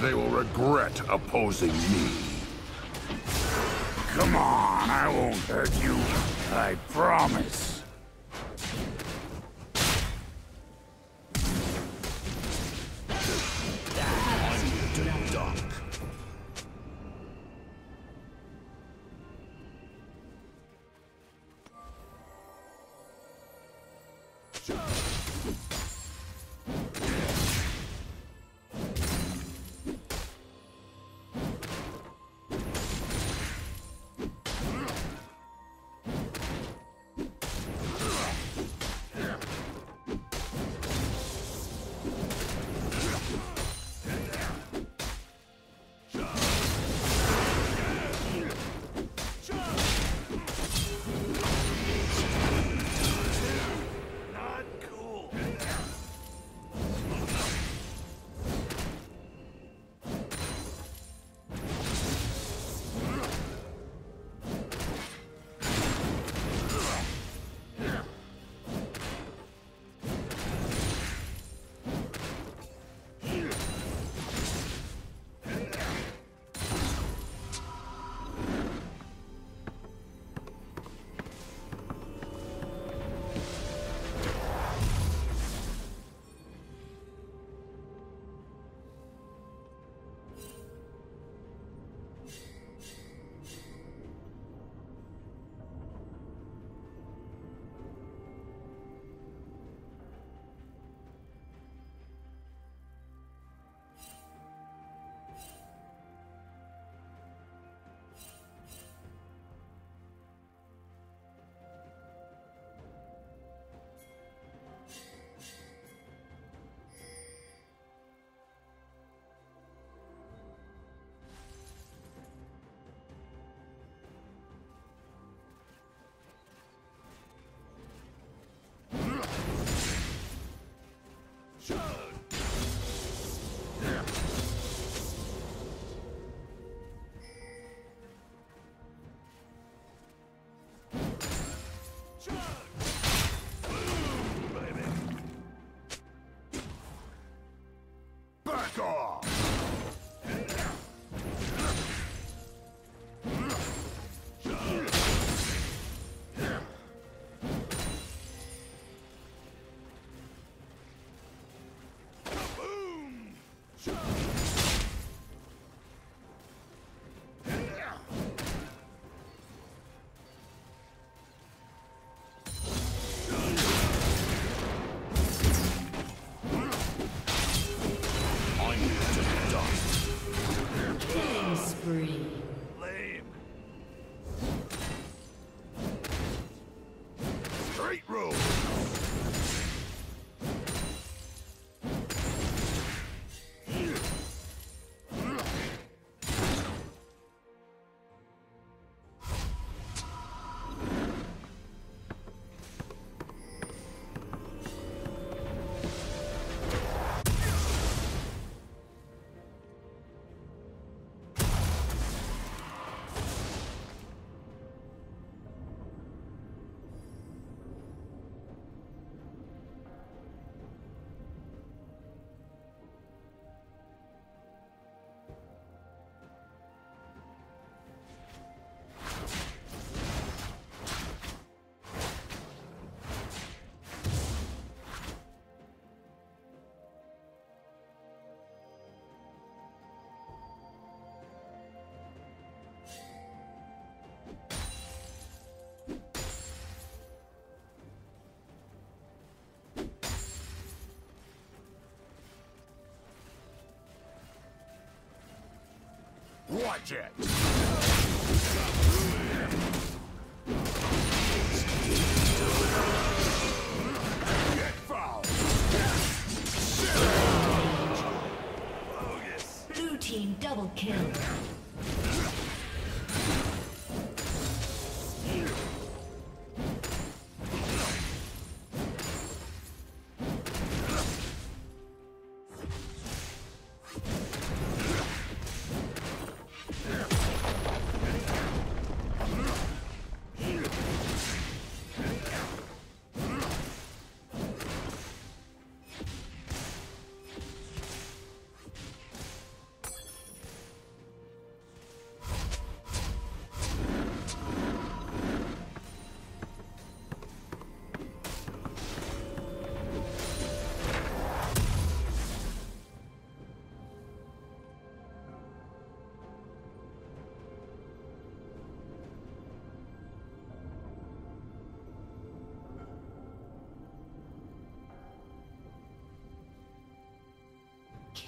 They will regret opposing me. Come on, I won't hurt you. I promise. Watch it!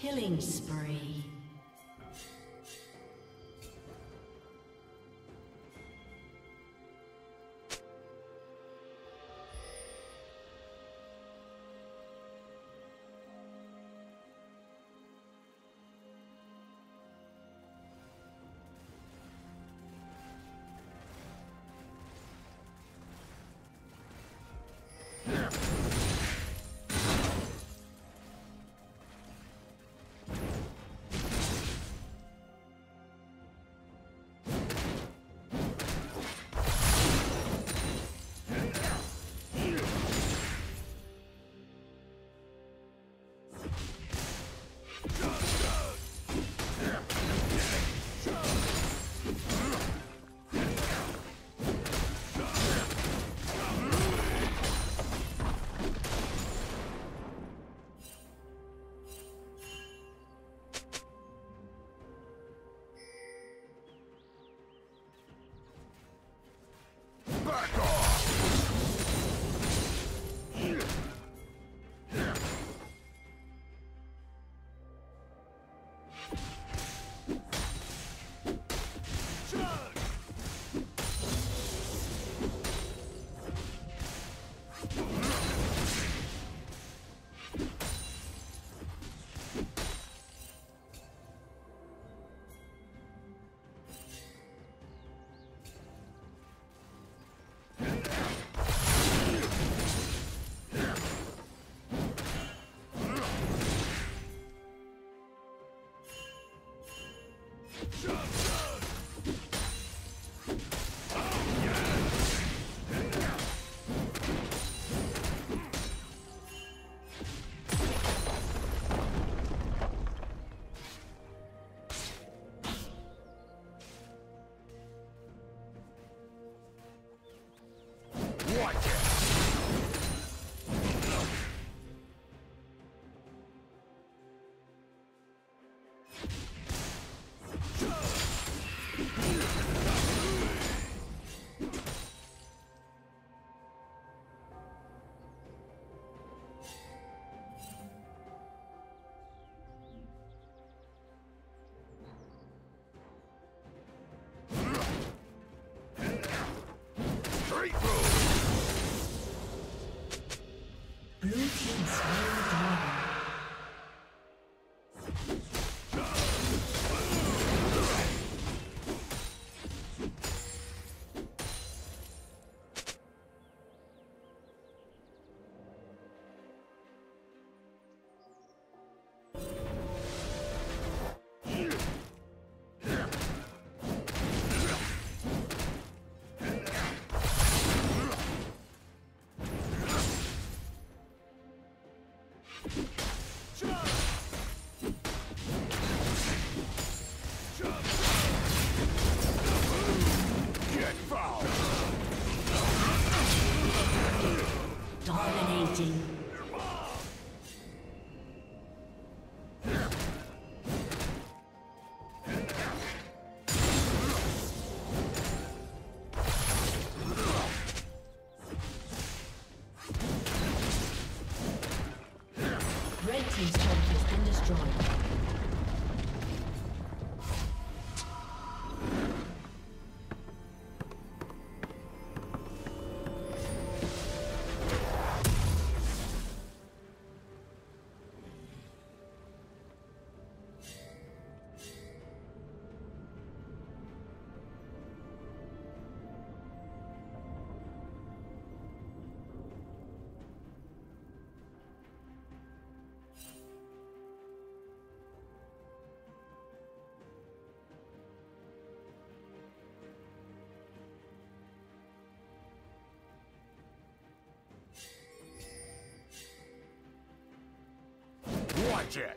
Killing spree. His turret has been destroyed. Jet.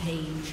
Page.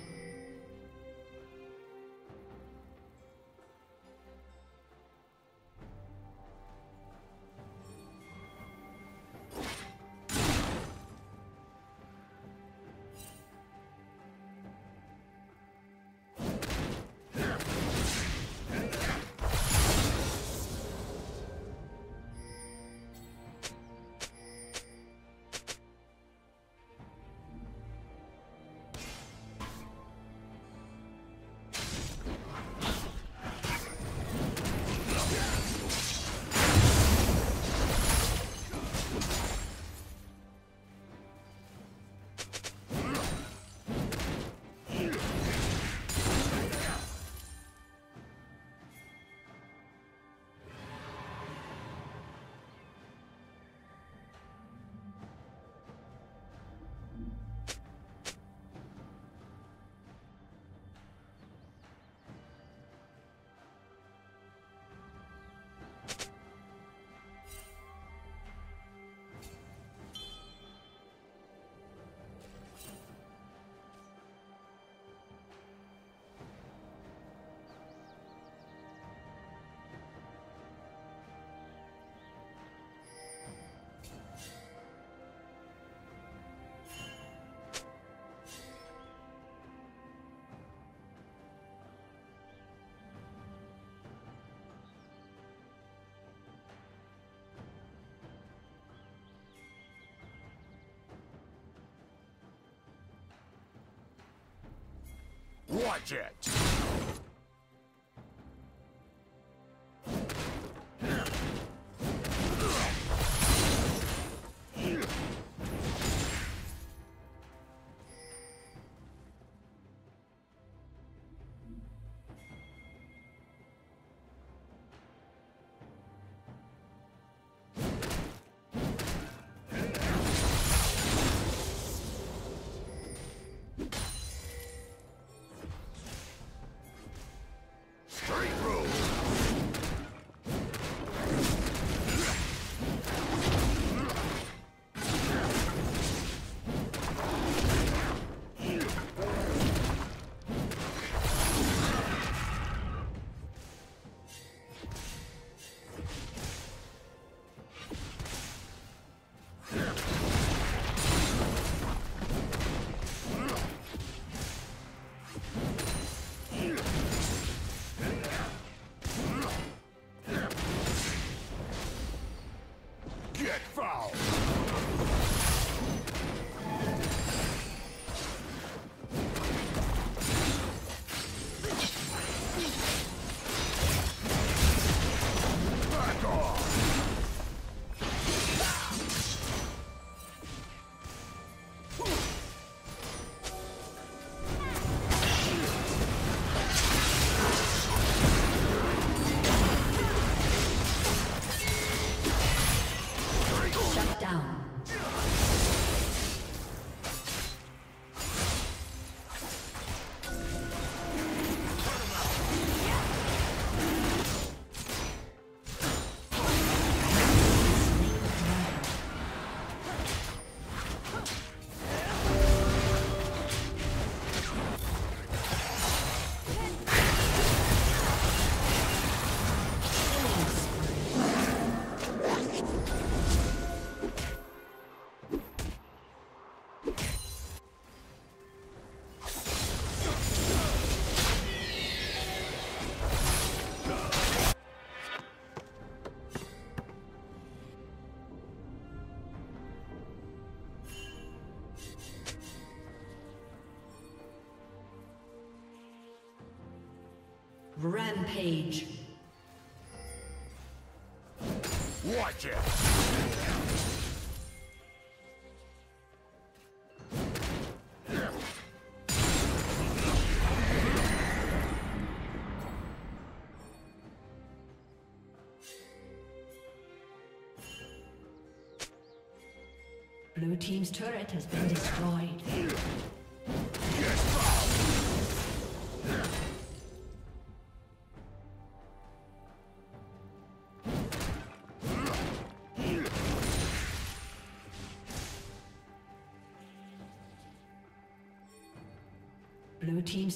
Watch it! Rampage. Watch it! Blue team's turret has been destroyed. Blue team's